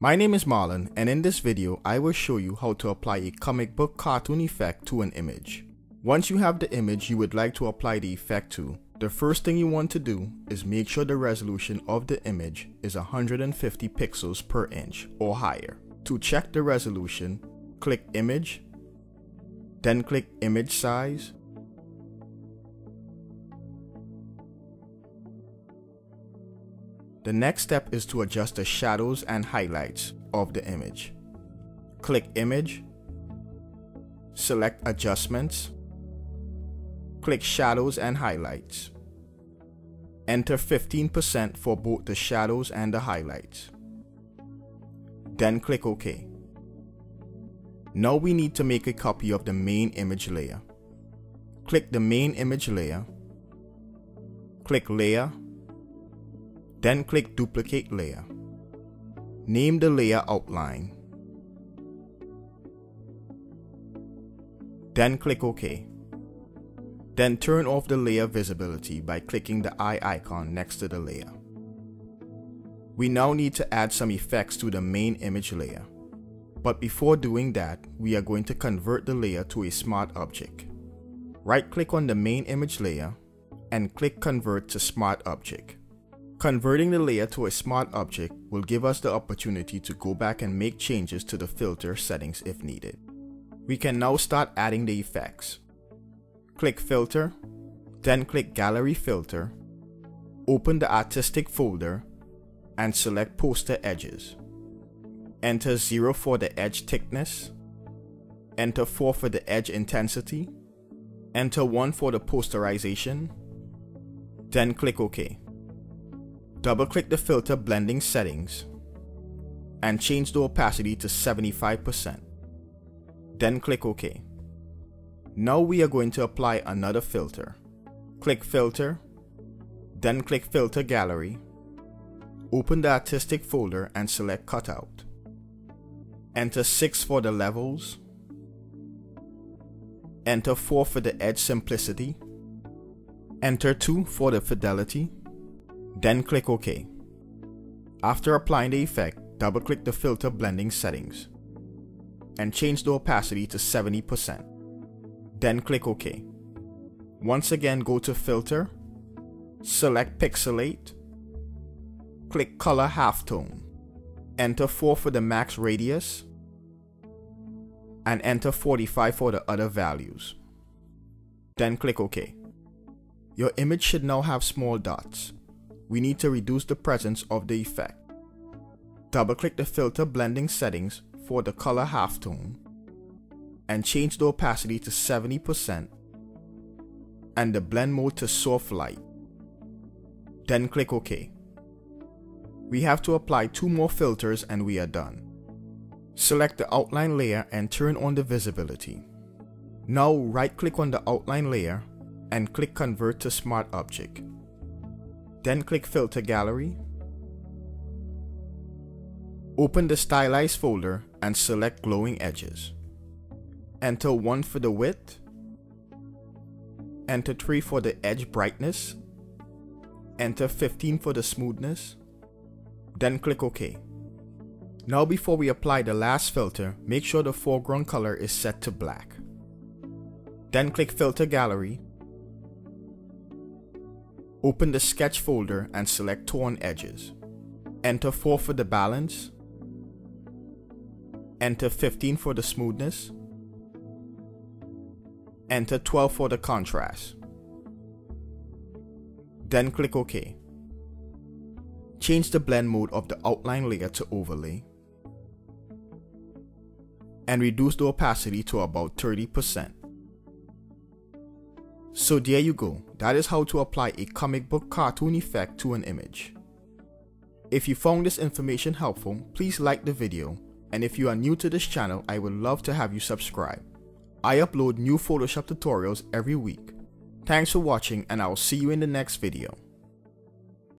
My name is Marlon, and in this video I will show you how to apply a comic book cartoon effect to an image. Once you have the image you would like to apply the effect to, the first thing you want to do is make sure the resolution of the image is 150 pixels per inch or higher. To check the resolution, click Image, then click Image Size, The next step is to adjust the shadows and highlights of the image. Click Image, select Adjustments, click Shadows and Highlights. Enter 15% for both the shadows and the highlights. Then click OK. Now we need to make a copy of the main image layer. Click the main image layer, click Layer, then click Duplicate Layer. Name the layer Outline. Then click OK. Then turn off the layer visibility by clicking the eye icon next to the layer. We now need to add some effects to the main image layer. But before doing that, we are going to convert the layer to a smart object. Right-click on the main image layer and click Convert to Smart Object. Converting the layer to a smart object will give us the opportunity to go back and make changes to the filter settings if needed. We can now start adding the effects. Click Filter, then click Gallery Filter, open the Artistic folder, and select Poster Edges. Enter 0 for the edge thickness, enter 4 for the edge intensity, enter 1 for the posterization, then click OK. Double-click the filter blending settings and change the opacity to 75%. Then click OK. Now we are going to apply another filter. Click Filter, then click Filter Gallery. Open the Artistic folder and select Cutout. Enter 6 for the levels. Enter 4 for the edge simplicity. Enter 2 for the fidelity. Then click OK. After applying the effect, double-click the filter blending settings and change the opacity to 70%. Then click OK. Once again, go to Filter, select Pixelate, click Color Halftone, enter 4 for the max radius, and enter 45 for the other values. Then click OK. Your image should now have small dots. We need to reduce the presence of the effect. Double-click the filter blending settings for the color halftone and change the opacity to 70% and the blend mode to soft light. Then click OK. We have to apply 2 more filters and we are done. Select the outline layer and turn on the visibility. Now right-click on the outline layer and click Convert to Smart Object. Then click Filter Gallery, open the Stylize folder and select Glowing Edges. Enter 1 for the width, enter 3 for the edge brightness, enter 15 for the smoothness, then click OK. Now before we apply the last filter, make sure the foreground color is set to black. Then click Filter Gallery, open the sketch folder and select Torn Edges. Enter 4 for the balance, enter 15 for the smoothness, enter 12 for the contrast. Then click OK. Change the blend mode of the outline layer to overlay and reduce the opacity to about 30%. So there you go, that is how to apply a comic book cartoon effect to an image. If you found this information helpful, please like the video, and if you are new to this channel, I would love to have you subscribe. I upload new Photoshop tutorials every week. Thanks for watching, and I'll see you in the next video.